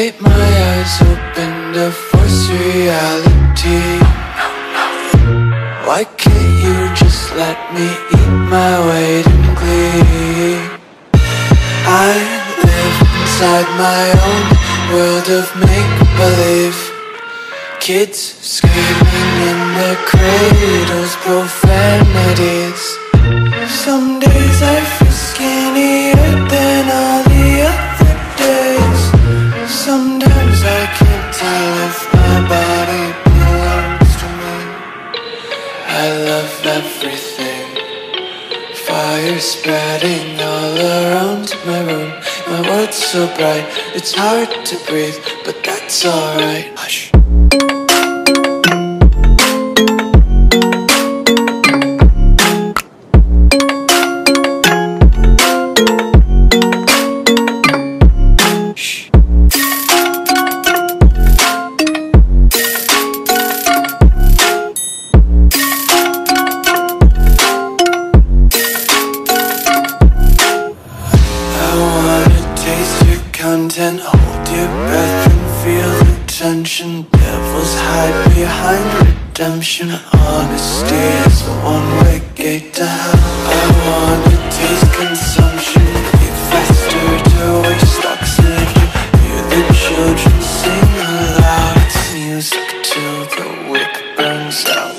Take my eyes open to force reality. Why can't you just let me eat my weight in glee? I live inside my own world of make-believe. Kids screaming in the cradles, profanities. Some days I feel skinnier than all the other days. Sometimes I can't tell if my body belongs to me. I love everything. Fire spreading all around my room. My world's so bright, it's hard to breathe, but that's alright. Hush. Content, hold your breath and feel the tension. Devils hide behind redemption. Honesty is a one-way gate to hell. I wanna taste consumption. Be faster to waste oxygen. Hear the children sing aloud. It's music till the wick burns out.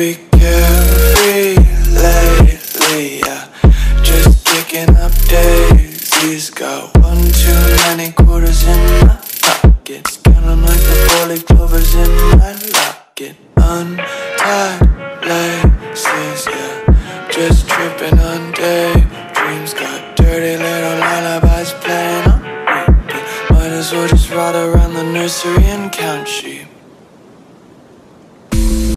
Be carefree lately, yeah. Just picking up daisies. Got one too many quarters in my pocket. Count 'em like the four-leaf clovers in my locket. Untied laces, yeah. Just tripping on daydreams. Got dirty little lullabies playing on repeat. Might as well just ride around the nursery and count sheep.